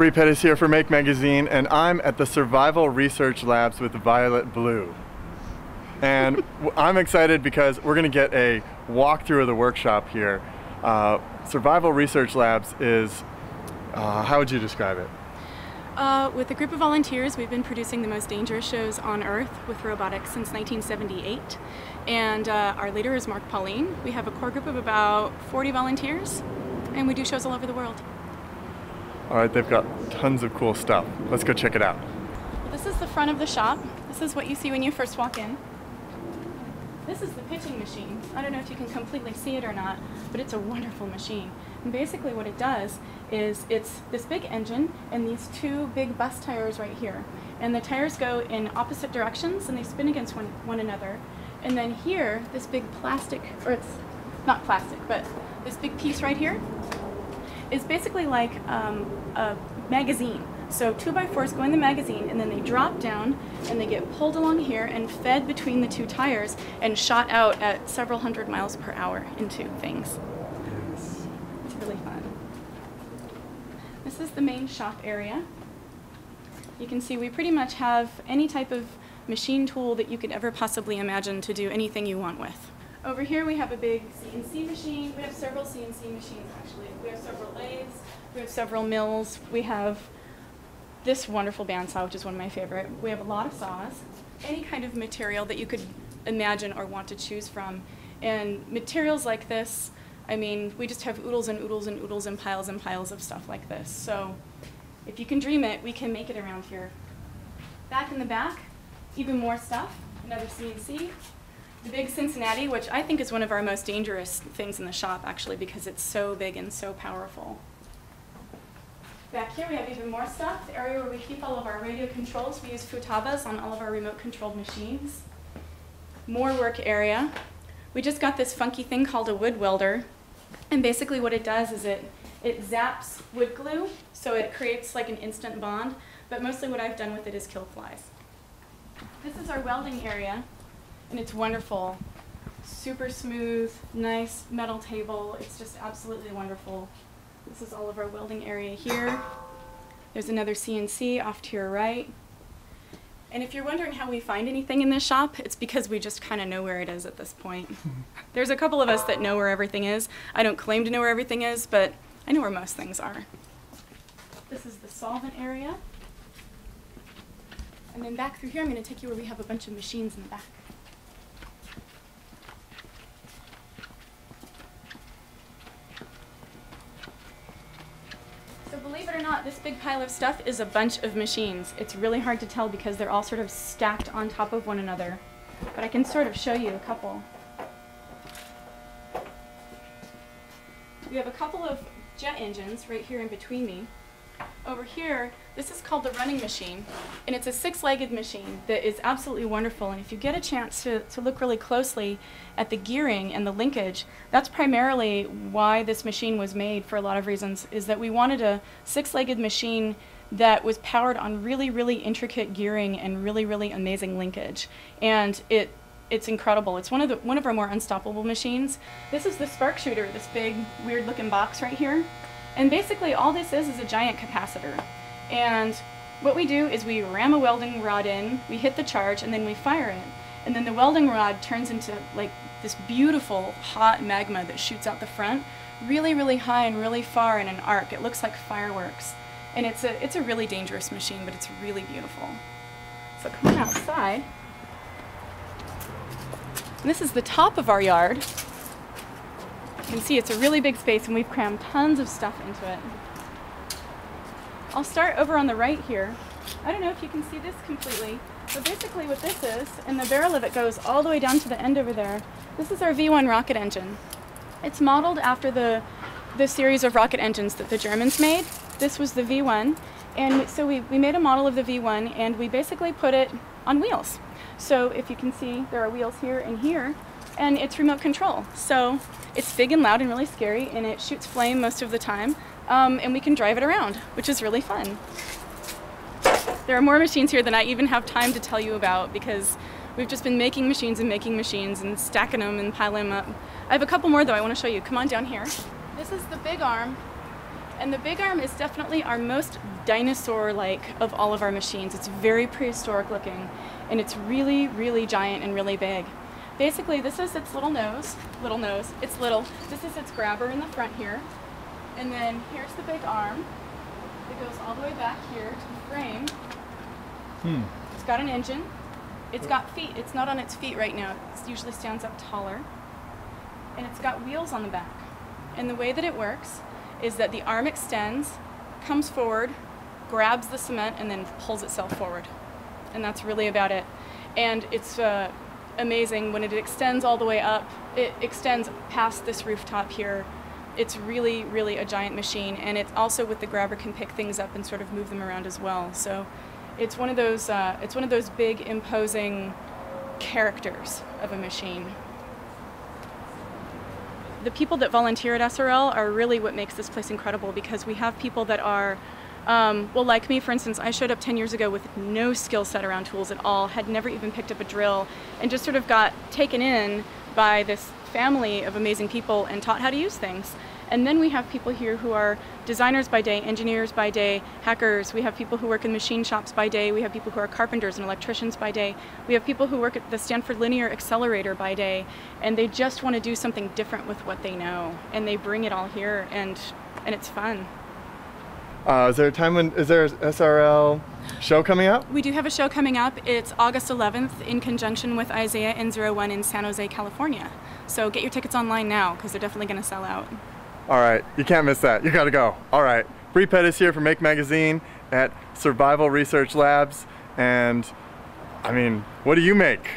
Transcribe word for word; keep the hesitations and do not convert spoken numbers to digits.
Bree Pettis here for Make Magazine, and I'm at the Survival Research Labs with Violet Blue. And I'm excited because we're going to get a walkthrough of the workshop here. Uh, Survival Research Labs is, uh, how would you describe it? Uh, with a group of volunteers, we've been producing the most dangerous shows on Earth with robotics since nineteen seventy-eight. And uh, our leader is Mark Pauline. We have a core group of about forty volunteers, and we do shows all over the world. All right, they've got tons of cool stuff. Let's go check it out. Well, this is the front of the shop. This is what you see when you first walk in. This is the pitching machine. I don't know if you can completely see it or not, but it's a wonderful machine. And basically what it does is it's this big engine and these two big bus tires right here. And the tires go in opposite directions and they spin against one, one another. And then here, this big plastic, or it's not plastic, but this big piece right here, is basically like um, a magazine. So two by fours go in the magazine and then they drop down and they get pulled along here and fed between the two tires and shot out at several hundred miles per hour into things. Yes. It's really fun. This is the main shop area. You can see we pretty much have any type of machine tool that you could ever possibly imagine to do anything you want with. Over here we have a big C N C machine. We have several C N C machines actually. We have several lathes, we have several mills, we have this wonderful bandsaw, which is one of my favorite. We have a lot of saws. Any kind of material that you could imagine or want to choose from. And materials like this, I mean, we just have oodles and oodles and oodles and piles and piles of stuff like this. So if you can dream it, we can make it around here. Back in the back, even more stuff, another C N C. The big Cincinnati, which I think is one of our most dangerous things in the shop, actually, because it's so big and so powerful. Back here we have even more stuff, the area where we keep all of our radio controls. We use Futabas on all of our remote-controlled machines. More work area. We just got this funky thing called a wood welder, and basically what it does is it, it zaps wood glue, so it creates like an instant bond, but mostly what I've done with it is kill flies. This is our welding area. And it's wonderful, super smooth, nice metal table. It's just absolutely wonderful. This is all of our welding area here. There's another C N C off to your right. And if you're wondering how we find anything in this shop, it's because we just kind of know where it is at this point. There's a couple of us that know where everything is. I don't claim to know where everything is, but I know where most things are. This is the solvent area. And then back through here, I'm going to take you where we have a bunch of machines in the back. This big pile of stuff is a bunch of machines. It's really hard to tell because they're all sort of stacked on top of one another. But I can sort of show you a couple. We have a couple of jet engines right here in between me. Over here, this is called the running machine, and it's a six-legged machine that is absolutely wonderful. And if you get a chance to, to look really closely at the gearing and the linkage, that's primarily why this machine was made for a lot of reasons, is that we wanted a six-legged machine that was powered on really, really intricate gearing and really, really amazing linkage. And it it's incredible. It's one of, the, one of our more unstoppable machines. This is the spark shooter, this big, weird-looking box right here. And basically all this is is a giant capacitor. And what we do is we ram a welding rod in, we hit the charge, and then we fire it. And then the welding rod turns into like this beautiful hot magma that shoots out the front, really, really high and really far in an arc. It looks like fireworks. And it's a, it's a really dangerous machine, but it's really beautiful. So coming outside, this is the top of our yard. You can see it's a really big space and we've crammed tons of stuff into it. I'll start over on the right here. I don't know if you can see this completely, but basically what this is, and the barrel of it goes all the way down to the end over there, this is our V one rocket engine. It's modeled after the, the series of rocket engines that the Germans made. This was the V one, and so we, we made a model of the V one and we basically put it on wheels. So if you can see, there are wheels here and here, and it's remote control. So it's big and loud and really scary, and it shoots flame most of the time, um, and we can drive it around, which is really fun. There are more machines here than I even have time to tell you about because we've just been making machines and making machines and stacking them and piling them up. I have a couple more though I want to show you. Come on down here. This is the big arm, And the big arm is definitely our most dinosaur-like of all of our machines. It's very prehistoric looking, and it's really, really giant and really big. Basically, this is its little nose, little nose, it's little. This is its grabber in the front here. And then here's the big arm that goes all the way back here to the frame. Hmm. It's got an engine. It's got feet. It's not on its feet right now. It usually stands up taller. And it's got wheels on the back. And the way that it works is that the arm extends, comes forward, grabs the cement, and then pulls itself forward. And that's really about it. And it's uh, amazing when it extends all the way up. It extends past this rooftop here. It's really, really a giant machine. And it also, with the grabber, can pick things up and sort of move them around as well. So it's one of those, uh, it's one of those big, imposing characters of a machine. The people that volunteer at S R L are really what makes this place incredible, because we have people that are, um, well, like me, for instance. I showed up ten years ago with no skill set around tools at all, had never even picked up a drill, and just sort of got taken in by this family of amazing people and taught how to use things. And then we have people here who are designers by day, engineers by day, hackers. We have people who work in machine shops by day. We have people who are carpenters and electricians by day. We have people who work at the Stanford Linear Accelerator by day. And they just want to do something different with what they know. And they bring it all here, and, and it's fun. Uh, is there a time when, is there an S R L show coming up? We do have a show coming up. It's August eleventh in conjunction with Isaiah N zero one in San Jose, California. So get your tickets online now, because they're definitely going to sell out. All right, you can't miss that. You gotta go. All right, Bree Pettis here for Make Magazine at Survival Research Labs, and I mean, what do you make?